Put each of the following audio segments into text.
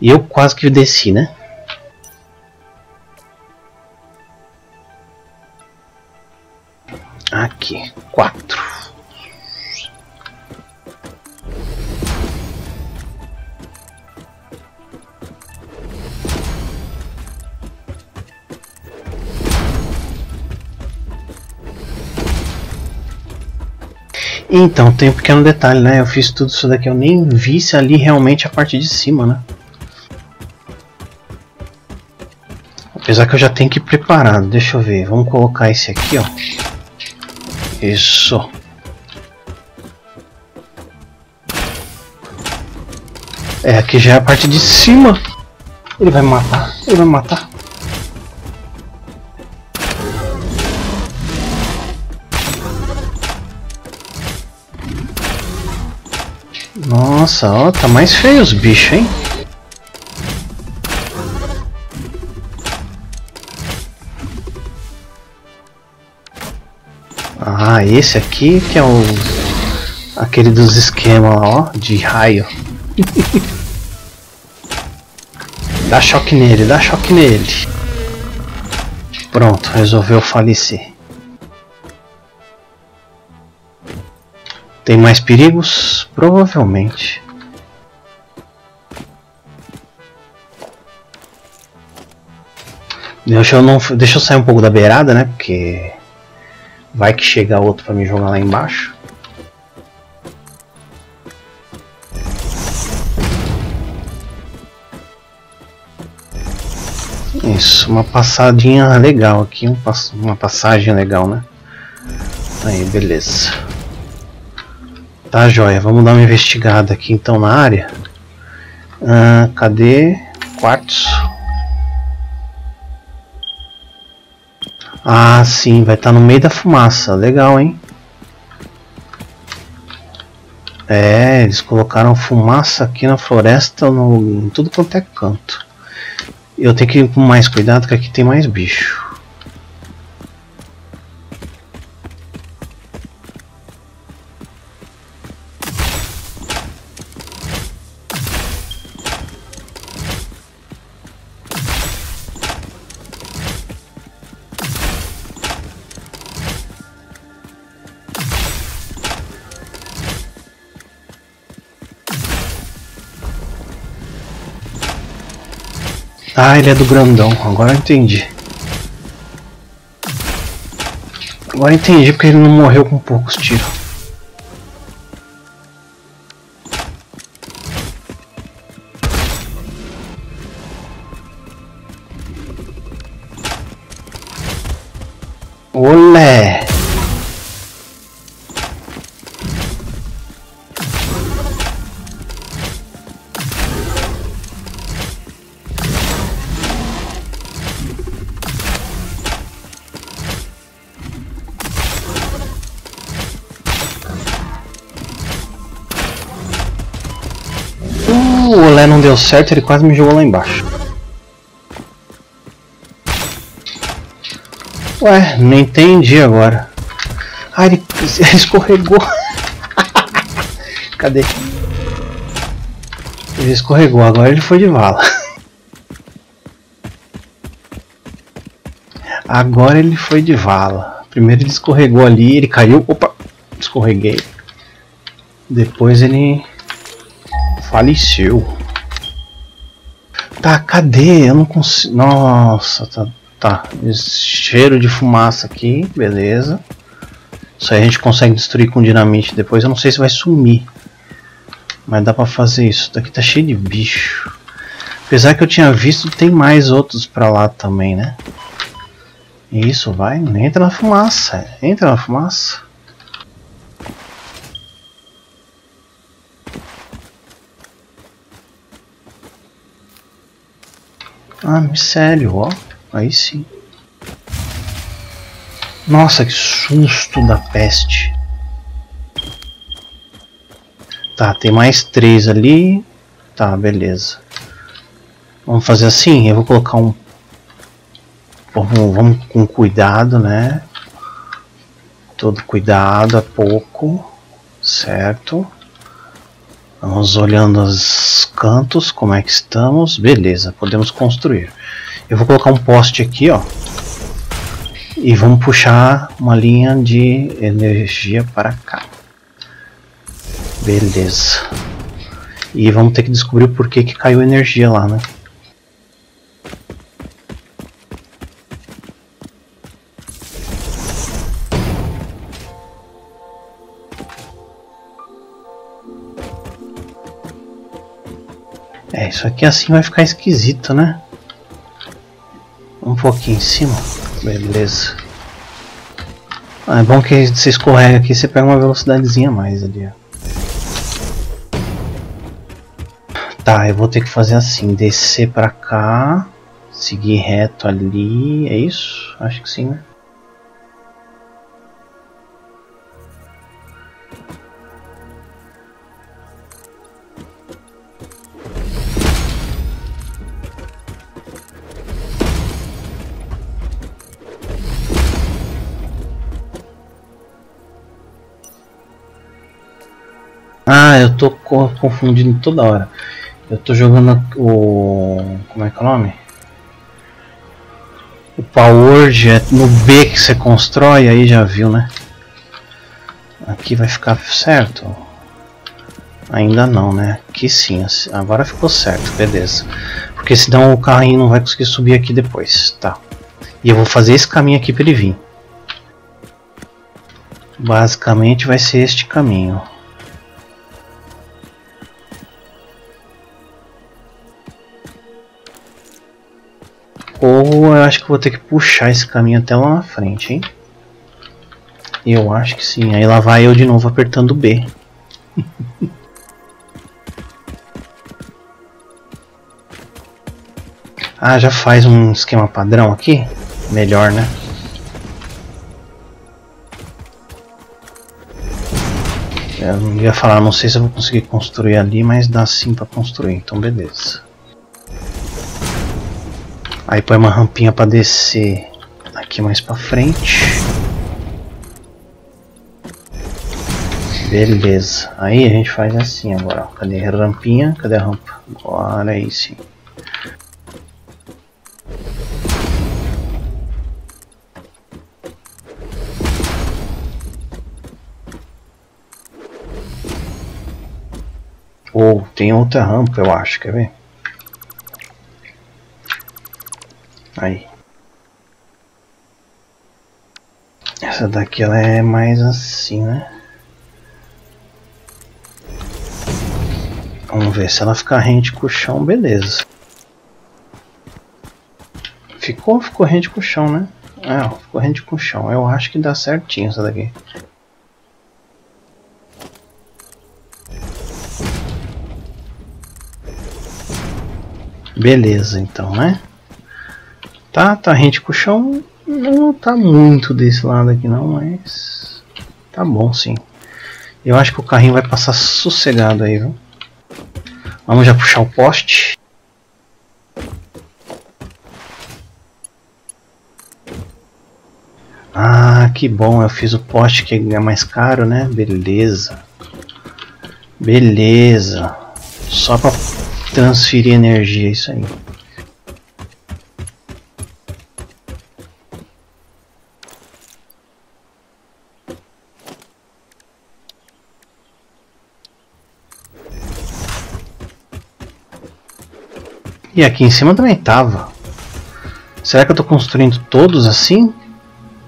E eu quase que desci, né? Aqui, 4. Então, tem um pequeno detalhe, né? Eu fiz tudo isso daqui, eu nem vi se ali realmente a parte de cima, né? Apesar que eu já tenho que ir preparado, deixa eu ver. Vamos colocar esse aqui, ó. Isso. É, aqui já é a parte de cima. Ele vai me matar, ele vai me matar. Nossa, ó, tá mais feio os bichos, hein? Ah, esse aqui que é o... aquele dos esquemas lá, ó, de raio. Dá choque nele, dá choque nele. Pronto, resolveu falecer. Tem mais perigos? Provavelmente. Deixa eu sair um pouco da beirada, né? Porque vai que chega outro pra me jogar lá embaixo. Isso, uma passadinha legal aqui, uma passagem legal, né? Aí, beleza. Tá, joia, vamos dar uma investigada aqui então na área. Cadê? Quartzo. Ah, sim, vai estar no meio da fumaça. Legal, hein? É, eles colocaram fumaça aqui na floresta, em tudo quanto é canto. Eu tenho que ir com mais cuidado, que aqui tem mais bicho. Ah, ele é do grandão, agora eu entendi. Agora eu entendi porque ele não morreu com poucos tiros. Olé! O olé não deu certo, ele quase me jogou lá embaixo. Ué, não entendi agora. Ah, ele escorregou. Cadê? Ele escorregou, agora ele foi de vala. Agora ele foi de vala. Primeiro ele escorregou ali, ele caiu. Opa, escorreguei. Depois ele... faleceu. Tá, cadê? Eu não consigo. Nossa, tá. Esse cheiro de fumaça aqui, beleza. Isso aí a gente consegue destruir com dinamite depois. Eu não sei se vai sumir, mas dá pra fazer isso. Daqui tá cheio de bicho. Apesar que eu tinha visto, tem mais outros pra lá também, né? Isso, vai. Entra na fumaça. Entra na fumaça. Ah, sério, ó. Aí sim. Nossa, que susto da peste. Tá, tem mais 3 ali. Tá, beleza. Vamos fazer assim? Eu vou colocar um... Vamos com cuidado, né? Todo cuidado, a pouco. Certo. Vamos olhando os cantos, como é que estamos. Beleza, podemos construir. Eu vou colocar um poste aqui, ó. E vamos puxar uma linha de energia para cá. Beleza. E vamos ter que descobrir o porquê que caiu energia lá, né? É, isso aqui assim vai ficar esquisito, né? Um pouquinho em cima. Beleza. Ah, é bom que você escorrega aqui e você pega uma velocidadezinha a mais ali, ó. Tá, eu vou ter que fazer assim, descer pra cá, seguir reto ali, é isso? Acho que sim, né? Ah, eu tô confundindo toda hora. Eu tô jogando o... como é que é o nome? O Power Jet no B que você constrói, aí já viu, né? Aqui vai ficar certo? Ainda não, né? Aqui sim, agora ficou certo, beleza. Porque senão o carrinho não vai conseguir subir aqui depois, tá. E eu vou fazer esse caminho aqui para ele vir. Basicamente vai ser este caminho. Ou eu acho que vou ter que puxar esse caminho até lá na frente, hein? Eu acho que sim. Aí lá vai eu de novo apertando B. Ah, já faz um esquema padrão aqui? Melhor, né? Eu não ia falar, não sei se eu vou conseguir construir ali, mas dá sim pra construir, então beleza. Aí põe uma rampinha para descer aqui mais para frente. Beleza. Aí a gente faz assim agora. Cadê a rampinha? Cadê a rampa? Agora aí sim. Ou tem outra rampa, eu acho. Quer ver? Aí. Essa daqui ela é mais assim, né? Vamos ver se ela ficar rente com o chão, beleza. Ficou? Ficou rente com o chão, né? Ah, ficou rente com o chão. Eu acho que dá certinho essa daqui. Beleza, então, né? Tá rente com o chão, não tá muito desse lado aqui não, mas tá bom sim. Eu acho que o carrinho vai passar sossegado aí, viu? Vamos já puxar o poste. Ah, que bom, eu fiz o poste que é mais caro, né? Beleza. Beleza. Só pra transferir energia, isso aí. E aqui em cima também tava. Será que eu tô construindo todos assim?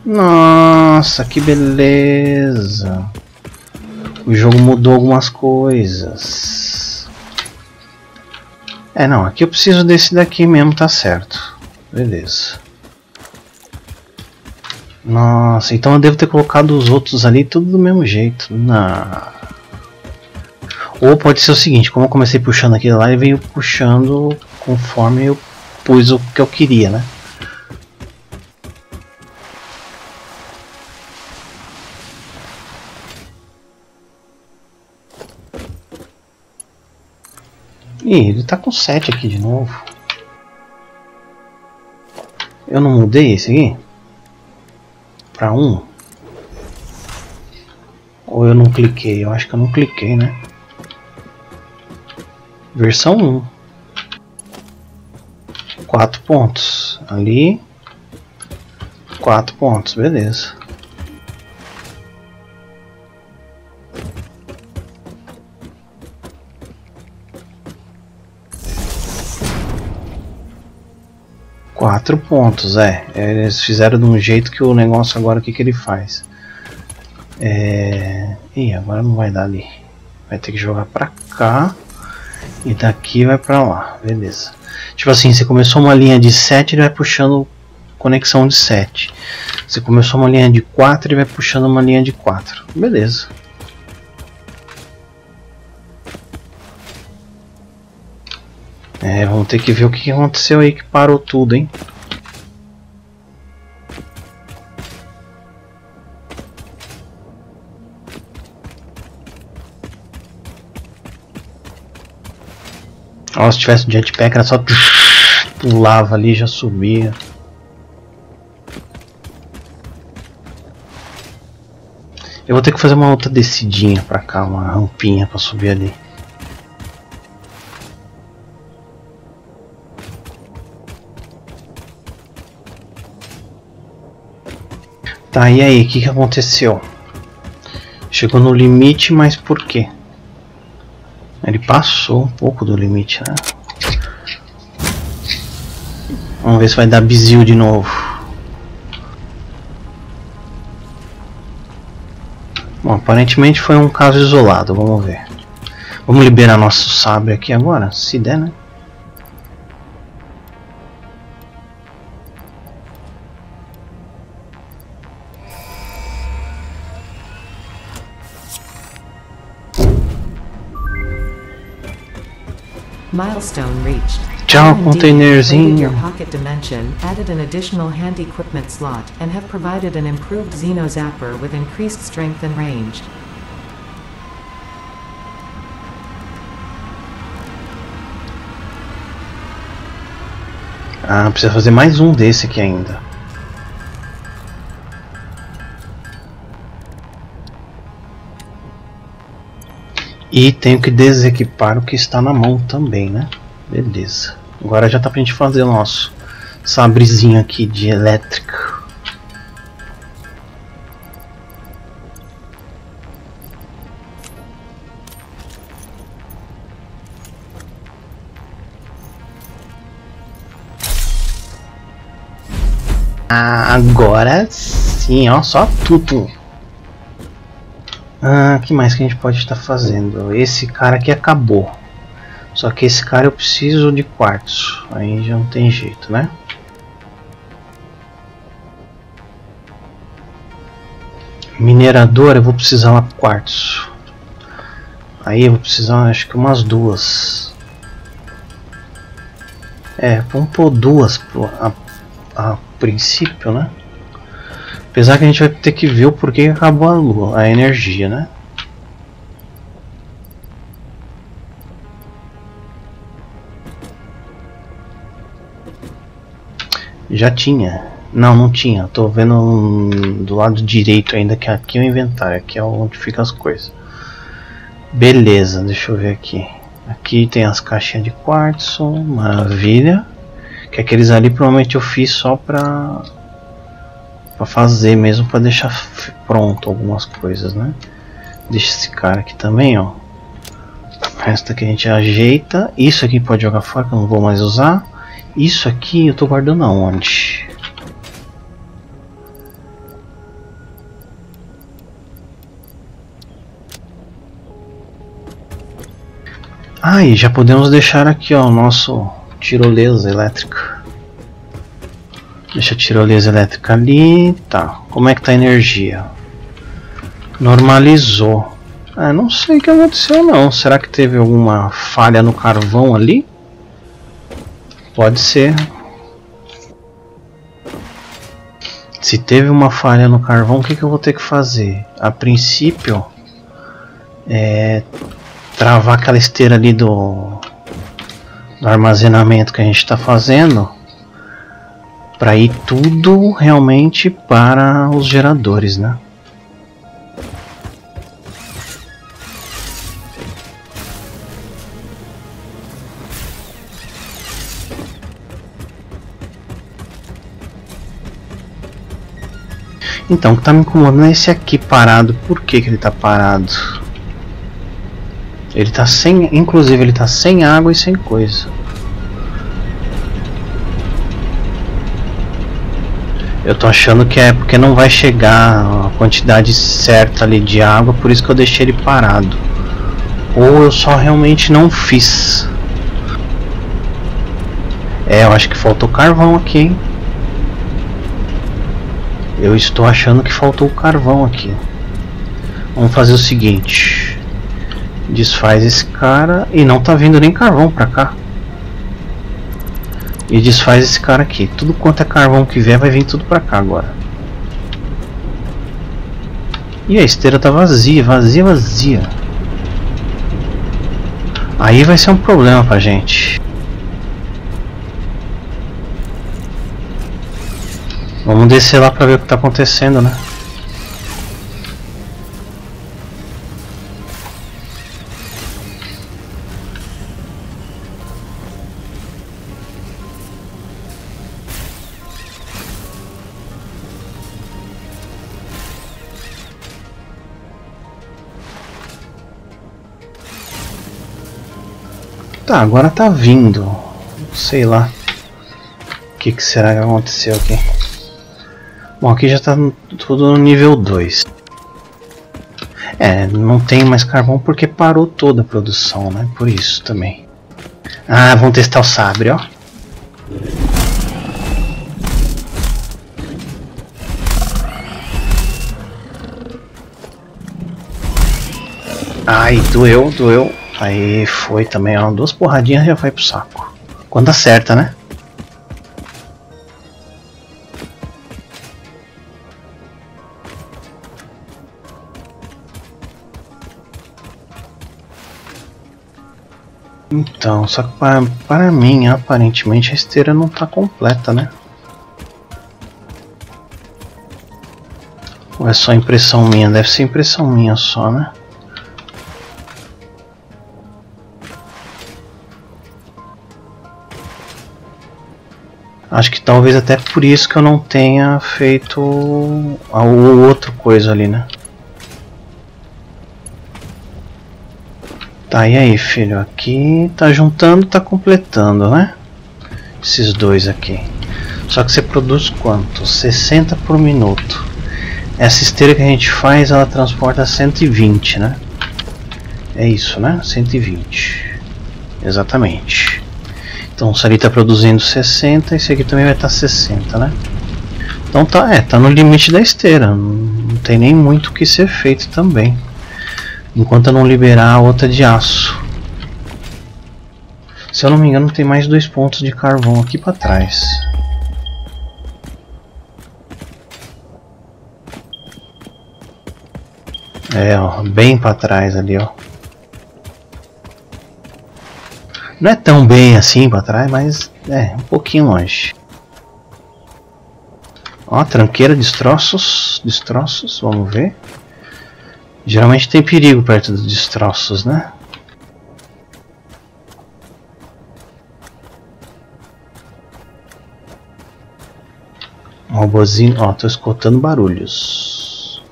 Nossa, que beleza! O jogo mudou algumas coisas. É, não, aqui eu preciso desse daqui mesmo, tá certo. Beleza. Nossa, então eu devo ter colocado os outros ali tudo do mesmo jeito. Não. Ou pode ser o seguinte, como eu comecei puxando aquele lá, ele veio puxando conforme eu pus o que eu queria, né? Ih, ele tá com 7 aqui de novo. Eu não mudei esse aqui? Pra 1? Ou eu não cliquei? Eu acho que eu não cliquei, né? Versão 1. 4 pontos. Ali. 4 pontos. Beleza. Quatro pontos, eles fizeram de um jeito que o negócio agora, o que que ele faz? Ih, agora não vai dar ali. Vai ter que jogar pra cá. E daqui vai pra lá, beleza. Tipo assim, você começou uma linha de 7, ele vai puxando conexão de 7. Você começou uma linha de 4, ele vai puxando uma linha de 4. Beleza. Vamos ter que ver o que aconteceu aí que parou tudo, hein? Ó, se tivesse um jetpack era só pulava ali, já subia. Eu vou ter que fazer uma outra descidinha pra cá, uma rampinha pra subir ali. Tá, e aí, o que que aconteceu? Chegou no limite, mas por quê? Ele passou um pouco do limite, né? Vamos ver se vai dar bizil de novo. Bom, aparentemente foi um caso isolado, vamos ver. Vamos liberar nosso sabre aqui agora, se der, né? Milestone reached. Tchau, containerzinho. Your pocket dimension added an additional hand equipment slot and have provided an improved Xeno Zapper with increased strength and range. Ah, precisa fazer mais um desse aqui ainda. E tenho que desequipar o que está na mão também, né? Beleza. Agora já tá pra gente fazer o nosso sabrezinho aqui de elétrico. Ah, agora sim, ó, só tudo. Que mais que a gente pode estar fazendo? Esse cara aqui acabou. Só que esse cara eu preciso de quartzo. Aí já não tem jeito, né? Minerador eu vou precisar lá pro quartzo. Aí eu vou precisar, acho que umas duas. Vamos pôr duas a princípio, né? Apesar que a gente vai ter que ver o porquê que acabou a lua, a energia, né? Já tinha. Não, não tinha. Tô vendo do lado direito ainda, que aqui é o inventário. Aqui é onde fica as coisas. Beleza, deixa eu ver aqui. Aqui tem as caixinhas de quartzo. Maravilha. Que aqueles ali provavelmente eu fiz só pra fazer mesmo, para deixar pronto algumas coisas, né? Deixa esse cara aqui também, ó. O resto aqui a gente ajeita. Isso aqui pode jogar fora, que eu não vou mais usar. Isso aqui eu tô guardando aonde? Ah, e já podemos deixar aqui, ó, o nosso tirolesa elétrica. Deixa a tirolesa elétrica ali. Tá, como é que tá a energia? Normalizou. Ah, não sei o que aconteceu não. Será que teve alguma falha no carvão ali? Pode ser. Se teve uma falha no carvão, o que que eu vou ter que fazer? A princípio travar aquela esteira ali do armazenamento que a gente está fazendo, para ir tudo realmente para os geradores, né? Então, o que tá me incomodando é esse aqui parado. Por que que ele tá parado? Ele tá sem... Inclusive, ele tá sem água e sem coisa. Eu tô achando que é porque não vai chegar a quantidade certa ali de água, por isso que eu deixei ele parado. Ou eu só realmente não fiz. É, eu acho que faltou carvão aqui, hein? Eu estou achando que faltou carvão aqui. Vamos fazer o seguinte. Desfaz esse cara. E não tá vindo nem carvão pra cá. E desfaz esse cara aqui. Tudo quanto é carvão que vier vai vir tudo pra cá agora. E a esteira tá vazia, vazia, vazia. Aí vai ser um problema pra gente. Vamos descer lá pra ver o que tá acontecendo, né? Tá, agora tá vindo. Sei lá. O que que será que aconteceu aqui? Bom, aqui já está tudo no nível 2. É, não tem mais carvão porque parou toda a produção, né? Por isso também. Ah, vamos testar o sabre, ó. Ai, doeu, doeu. Aí foi também, ó. Duas porradinhas já foi pro saco. Quando acerta, né? Então, só que para mim, aparentemente, a esteira não está completa, né? Ou é só impressão minha? Deve ser impressão minha só, né? Acho que talvez até por isso que eu não tenha feito outra coisa ali, né? Tá, e aí, filho? Aqui tá juntando, tá completando, né? Esses dois aqui. Só que você produz quanto? 60 por minuto. Essa esteira que a gente faz, ela transporta 120, né? É isso, né? 120. Exatamente. Então, isso ali tá produzindo 60, esse aqui também vai estar 60, né? Então tá, tá no limite da esteira. Não tem nem muito o que ser feito também. Enquanto eu não liberar a outra de aço. Se eu não me engano, tem mais 2 pontos de carvão aqui para trás. É, ó, bem para trás ali, ó. Não é tão bem assim para trás, mas é um pouquinho longe. Ó, tranqueira, destroços, destroços, vamos ver. Geralmente tem perigo perto dos destroços, né? Um robozinho, ó, tô escutando barulhos.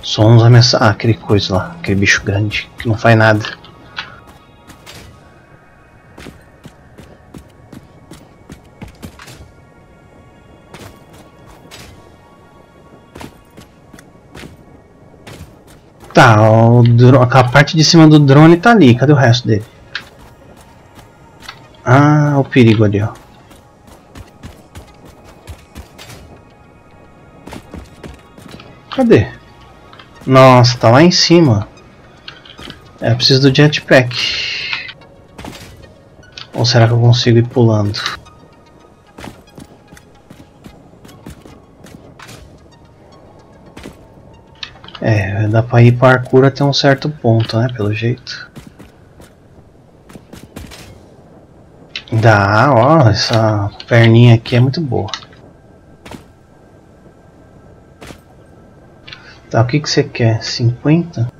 Sons ameaçadores. Ah, aquele coisa lá, aquele bicho grande que não faz nada. Tá, a parte de cima do drone tá ali, cadê o resto dele? Ah, o perigo ali, ó. Cadê? Nossa, tá lá em cima. É, eu preciso do jetpack. Ou será que eu consigo ir pulando? É, dá pra ir parkour até um certo ponto, né, pelo jeito. Dá, ó, essa perninha aqui é muito boa. Tá, o que que você quer? 50?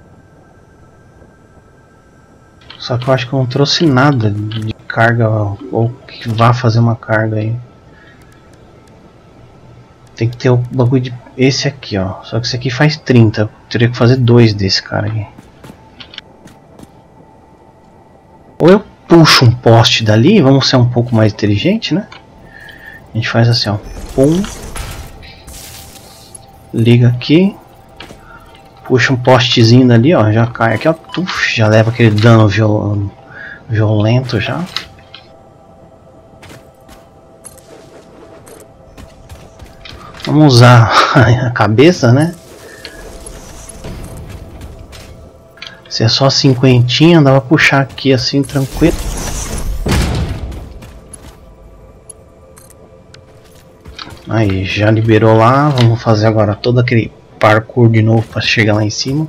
Só que eu acho que eu não trouxe nada de carga ou que vá fazer uma carga aí. Tem que ter o bagulho de esse aqui, ó. Só que esse aqui faz 30. Eu teria que fazer 2 desse cara aqui. Ou eu puxo um poste dali, vamos ser um pouco mais inteligente, né? A gente faz assim, ó. Pum. Liga aqui. Puxa um postezinho dali, ó. Já cai aqui, ó. Tuf, já leva aquele dano violento já. Vamos usar a cabeça, né? Se é só 50, dá pra puxar aqui assim tranquilo. Aí, já liberou lá. Vamos fazer agora todo aquele parkour de novo para chegar lá em cima.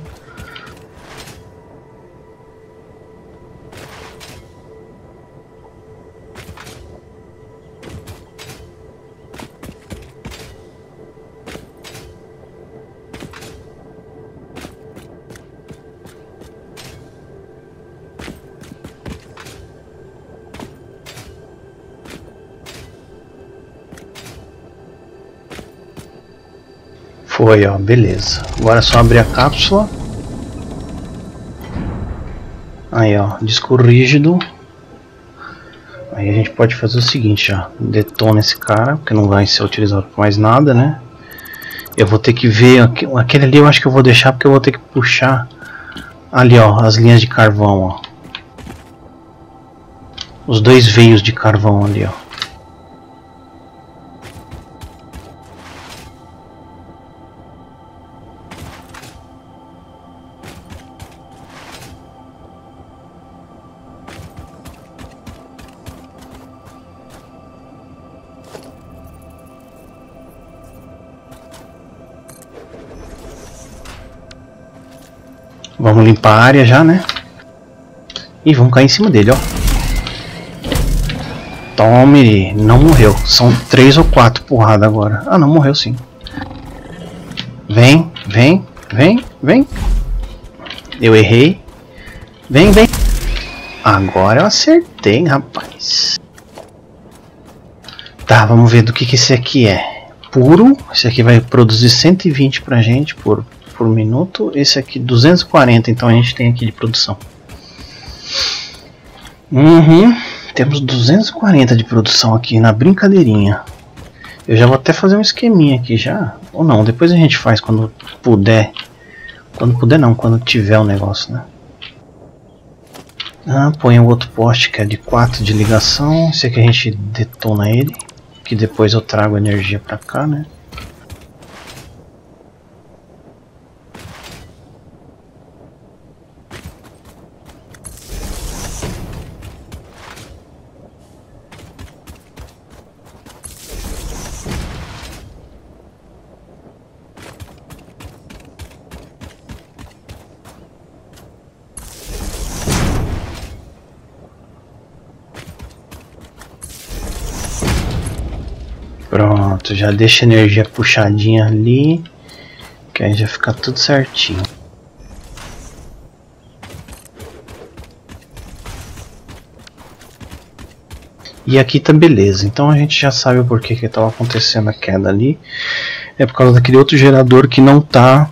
Foi, ó, beleza. Agora é só abrir a cápsula. Aí, ó, disco rígido. Aí a gente pode fazer o seguinte, ó, detona esse cara, porque não vai ser utilizado por mais nada, né? Eu vou ter que ver aquele ali, eu acho que eu vou deixar, porque eu vou ter que puxar ali, ó, as linhas de carvão, ó. Os dois veios de carvão ali, ó. Vamos limpar a área já, né? E vamos cair em cima dele, ó. Tome, não morreu. São 3 ou 4 porradas agora. Ah, não, morreu sim. Vem, vem, vem, vem. Eu errei. Vem, vem. Agora eu acertei, rapaz. Tá, vamos ver do que esse aqui é. Puro. Esse aqui vai produzir 120 pra gente por minuto, esse aqui 240, então a gente tem aqui de produção. Temos 240 de produção aqui na brincadeirinha. Eu já vou até fazer um esqueminha aqui já, ou não, depois a gente faz quando puder. Quando puder não, quando tiver o negócio, né? Ah, põe o outro poste que é de 4 de ligação, esse aqui a gente detona ele, que depois eu trago energia pra cá, né? Pronto, já deixa a energia puxadinha ali, que aí já fica tudo certinho. E aqui tá beleza, então a gente já sabe o porquê que estava acontecendo a queda ali. É por causa daquele outro gerador que não tá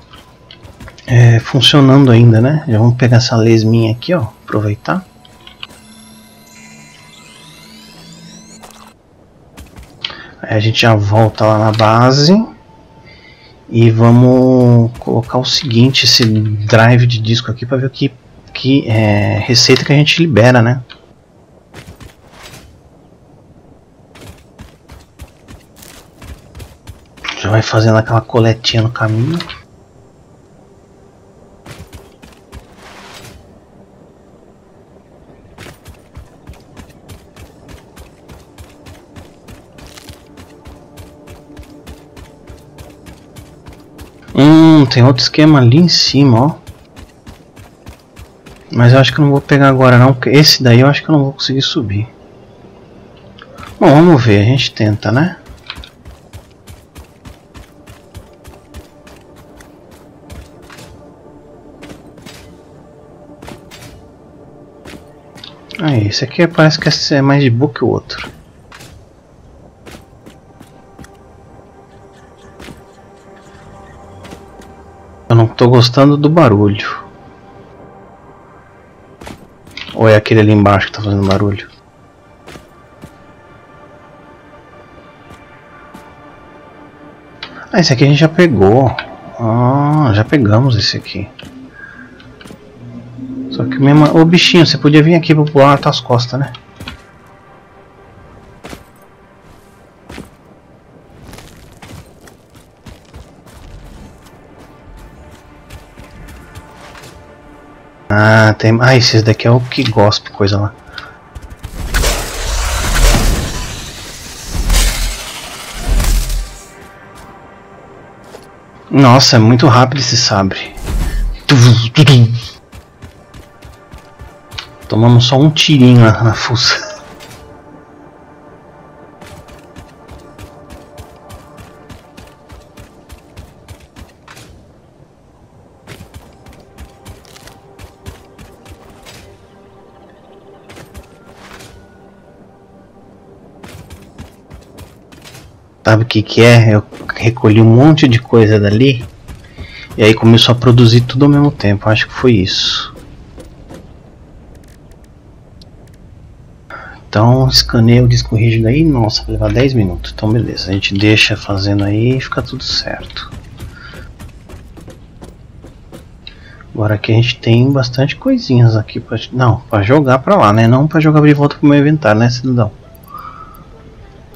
funcionando ainda, né? Já vamos pegar essa lesminha aqui, ó, aproveitar. A gente já volta lá na base e vamos colocar o seguinte, esse drive de disco aqui para ver que receita que a gente libera, né? Já vai fazendo aquela coletinha no caminho. Tem outro esquema ali em cima, ó. Mas eu acho que não vou pegar agora não, porque esse daí eu acho que eu não vou conseguir subir. Bom, vamos ver, a gente tenta, né? Aí, Isso aqui parece que é mais de boa que o outro. Eu não tô gostando do barulho. Ou é aquele ali embaixo que tá fazendo barulho? Ah, esse aqui a gente já pegou. Ah, já pegamos esse aqui. Só que mesmo... Ô bichinho, você podia vir aqui pra pular as tuas costas, né? Ah, tem... Ah, esse daqui é o que gosta, coisa lá. Nossa, é muito rápido esse sabre. Tomamos só um tirinho na fuça. Sabe o que que é? Eu recolhi um monte de coisa dali e aí começou a produzir tudo ao mesmo tempo. Acho que foi isso. Então escaneia o disco rígido aí, nossa, vai levar 10 minutos, então beleza, a gente deixa fazendo aí e fica tudo certo. Agora aqui a gente tem bastante coisinhas aqui pra, não, para jogar pra lá, né, não para jogar de volta pro meu inventário, né, cidadão?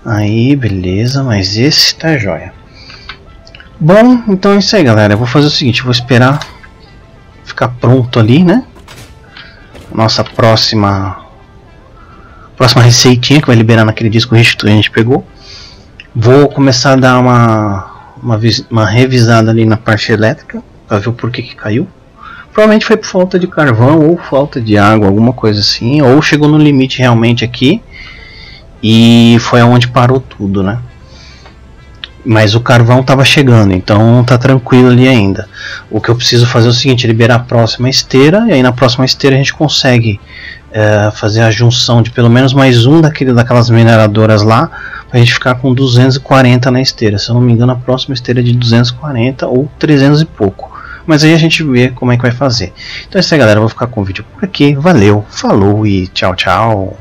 Aí, beleza, mas esse tá joia. Bom, então é isso aí, galera, eu vou fazer o seguinte, eu vou esperar ficar pronto ali, né, nossa próxima receitinha que vai liberar naquele disco rígido que a gente pegou. Vou começar a dar uma revisada ali na parte elétrica para ver o porquê que caiu. Provavelmente foi por falta de carvão ou falta de água, alguma coisa assim, ou chegou no limite realmente aqui e foi aonde parou tudo, né? Mas o carvão estava chegando, então tá tranquilo ali ainda. O que eu preciso fazer é o seguinte, liberar a próxima esteira, e aí na próxima esteira a gente consegue fazer a junção de pelo menos mais um daquelas mineradoras lá, para a gente ficar com 240 na esteira. Se eu não me engano, a próxima esteira é de 240 ou 300 e pouco. Mas aí a gente vê como é que vai fazer. Então é isso aí, galera. Eu vou ficar com o vídeo por aqui. Valeu, falou e tchau, tchau.